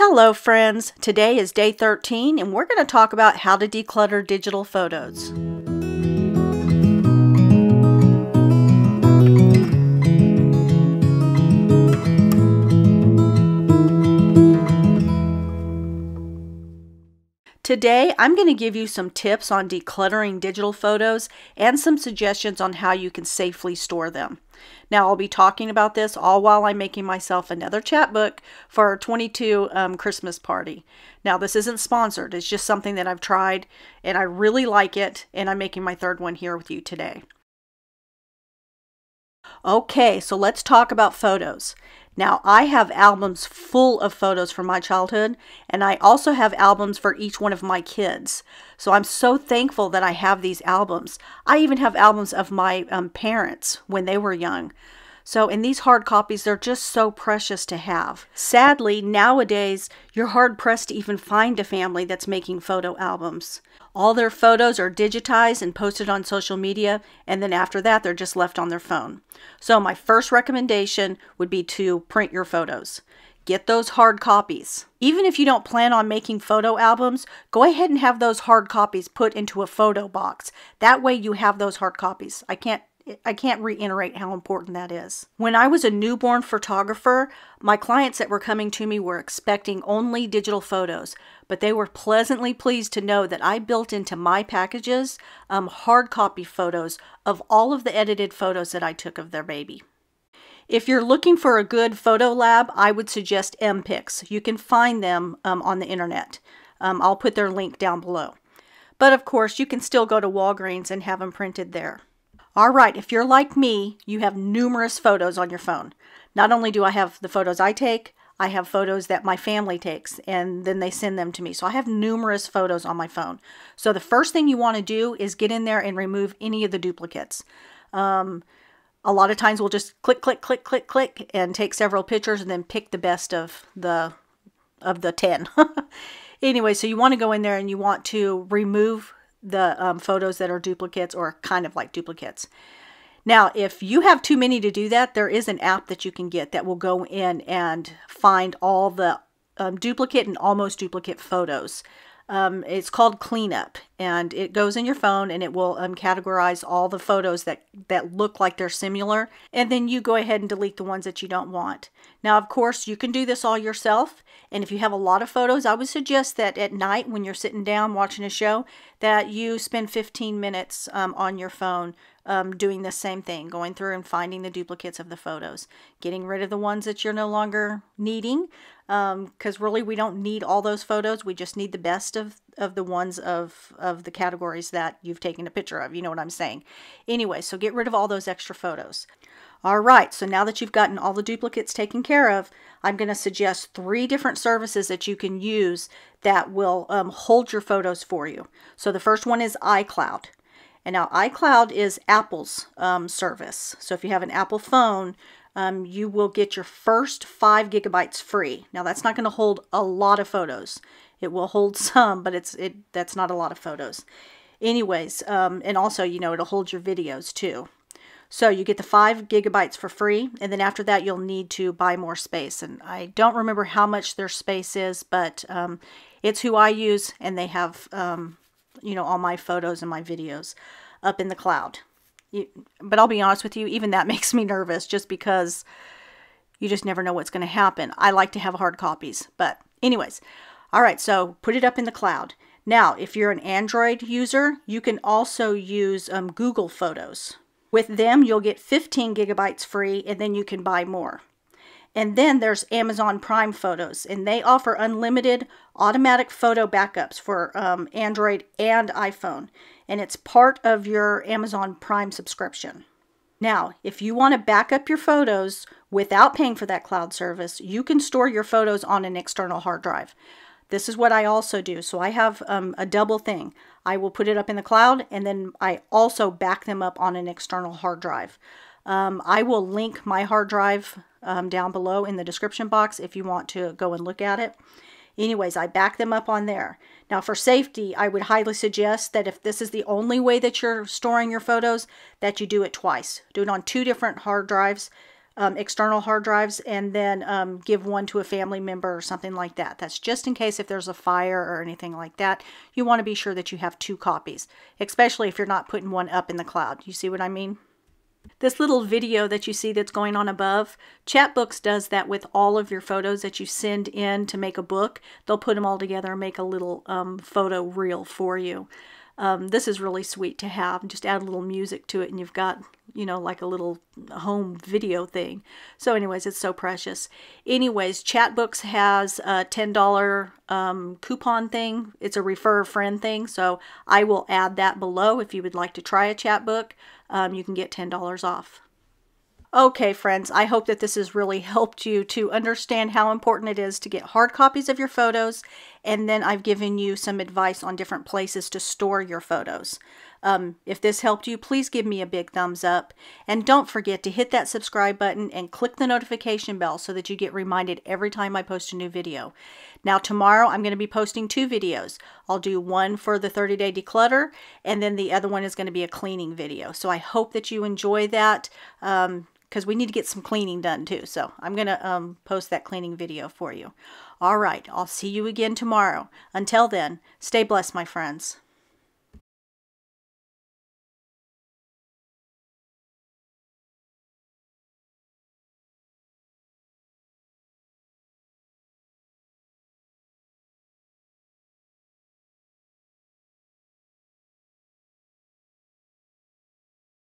Hello friends, today is day 13 and we're going to talk about how to declutter digital photos. Today I'm going to give you some tips on decluttering digital photos and some suggestions on how you can safely store them. Now I'll be talking about this all while I'm making myself another chatbook for our 22 Christmas party. Now this isn't sponsored, it's just something that I've tried and I really like it, and I'm making my third one here with you today. Okay, so let's talk about photos. Now, I have albums full of photos from my childhood, and I also have albums for each one of my kids. So I'm so thankful that I have these albums. I even have albums of my parents when they were young. So, and these hard copies, they're just so precious to have. Sadly, nowadays, you're hard-pressed to even find a family that's making photo albums. All their photos are digitized and posted on social media, and then after that, they're just left on their phone. So my first recommendation would be to print your photos. Get those hard copies. Even if you don't plan on making photo albums, go ahead and have those hard copies put into a photo box. That way you have those hard copies. I can't reiterate how important that is. When I was a newborn photographer, my clients that were coming to me were expecting only digital photos, but they were pleasantly pleased to know that I built into my packages hard copy photos of all of the edited photos that I took of their baby. If you're looking for a good photo lab, I would suggest MPix. You can find them on the internet. I'll put their link down below. But of course, you can still go to Walgreens and have them printed there. All right, if you're like me, you have numerous photos on your phone. Not only do I have the photos I take, I have photos that my family takes, and then they send them to me. So I have numerous photos on my phone. So the first thing you want to do is get in there and remove any of the duplicates. A lot of times we'll just click and take several pictures and then pick the best of the 10. Anyway, so you want to go in there and you want to remove the photos that are duplicates or kind of like duplicates. Now, if you have too many to do that, there is an app that you can get that will go in and find all the duplicate and almost duplicate photos. It's called Cleanup, and it goes in your phone and it will categorize all the photos that look like they're similar, and then you go ahead and delete the ones that you don't want. Now, of course, you can do this all yourself, and if you have a lot of photos, I would suggest that at night when you're sitting down watching a show that you spend 15 minutes on your phone doing the same thing, going through and finding the duplicates of the photos, getting rid of the ones that you're no longer needing, because really we don't need all those photos. We just need the best of the ones of the categories that you've taken a picture of. You know what I'm saying? Anyway, so get rid of all those extra photos. All right, so now that you've gotten all the duplicates taken care of, I'm going to suggest 3 different services that you can use that will hold your photos for you. So the first one is iCloud. And now iCloud is Apple's service. So if you have an Apple phone, you will get your first 5 gigabytes free. Now that's not going to hold a lot of photos. It will hold some, but that's not a lot of photos. Anyways, and also, you know, it'll hold your videos too. So you get the 5 gigabytes for free, and then after that you'll need to buy more space. And I don't remember how much their space is, but it's who I use, and they have, you know, all my photos and my videos up in the cloud. But I'll be honest with you, even that makes me nervous just because you just never know what's going to happen. I like to have hard copies, but anyways. All right, so put it up in the cloud. Now, if you're an Android user, you can also use Google Photos. With them, you'll get 15 gigabytes free, and then you can buy more. And then there's Amazon Prime Photos, and they offer unlimited automatic photo backups for Android and iPhone. And it's part of your Amazon Prime subscription. Now, if you want to back up your photos without paying for that cloud service, you can store your photos on an external hard drive. This is what I also do. So I have a double thing. I will put it up in the cloud, and then I also back them up on an external hard drive. I will link my hard drive down below in the description box if you want to go and look at it. Anyways, I back them up on there. Now for safety, I would highly suggest that if this is the only way that you're storing your photos, that you do it twice. Do it on 2 different hard drives external hard drives, and then give one to a family member or something like that. That's just in case if there's a fire or anything like that. You want to be sure that you have two copies, especially if you're not putting one up in the cloud. You see what I mean? This little video that you see that's going on above, Chatbooks does that with all of your photos that you send in to make a book. They'll put them all together and make a little photo reel for you. This is really sweet to have. Just add a little music to it and you've got, you know, like a little home video thing. So anyways, it's so precious. Anyways, Chatbooks has a $10 coupon thing. It's a refer a friend thing. So I will add that below if you would like to try a Chatbook. You can get $10 off. Okay friends, I hope that this has really helped you to understand how important it is to get hard copies of your photos, and then I've given you some advice on different places to store your photos. If this helped you, please give me a big thumbs up, and don't forget to hit that subscribe button and click the notification bell so that you get reminded every time I post a new video. Now tomorrow I'm going to be posting 2 videos. I'll do one for the 30-day declutter, and then the other one is going to be a cleaning video. So I hope that you enjoy that, because we need to get some cleaning done too. So I'm going to post that cleaning video for you. All right, I'll see you again tomorrow. Until then, stay blessed, my friends.